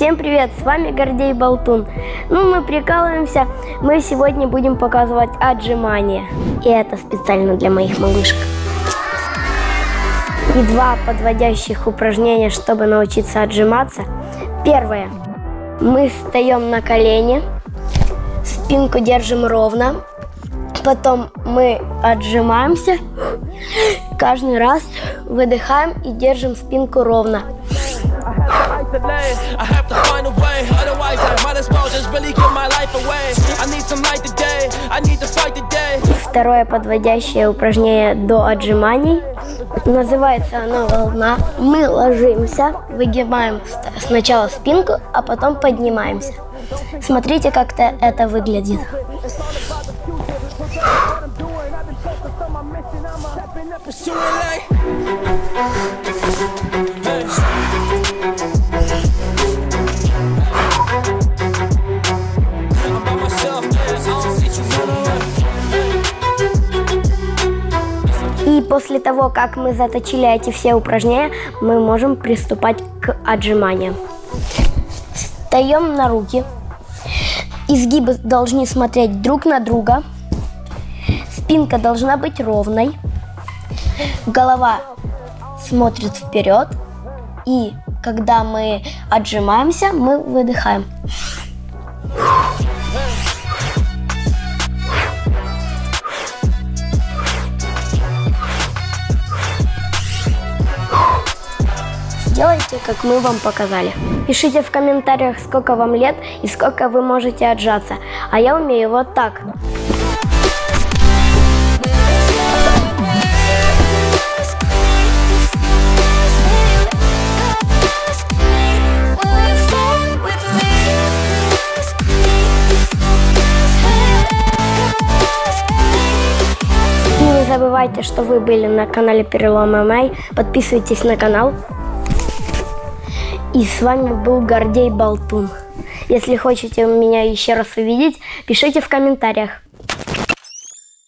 Всем привет, с вами Гордей Болтун. Мы прикалываемся, мы сегодня будем показывать отжимания. И это специально для моих малышек. И два подводящих упражнения, чтобы научиться отжиматься. Первое. Мы встаем на колени, спинку держим ровно. Потом мы отжимаемся, каждый раз выдыхаем и держим спинку ровно. Второе подводящее упражнение до отжиманий. Называется оно «Волна». Мы ложимся, выгибаем сначала спинку, а потом поднимаемся. Смотрите, как это выглядит. И после того, как мы заточили эти все упражнения, мы можем приступать к отжиманиям. Встаем на руки. Изгибы должны смотреть друг на друга. Спинка должна быть ровной. Голова смотрит вперед. И когда мы отжимаемся, мы выдыхаем. Делайте, как мы вам показали. Пишите в комментариях, сколько вам лет и сколько вы можете отжаться. А я умею вот так. И не забывайте, что вы были на канале Pereloma MMA. Подписывайтесь на канал. И с вами был Гордей Болтун. Если хотите меня еще раз увидеть, пишите в комментариях.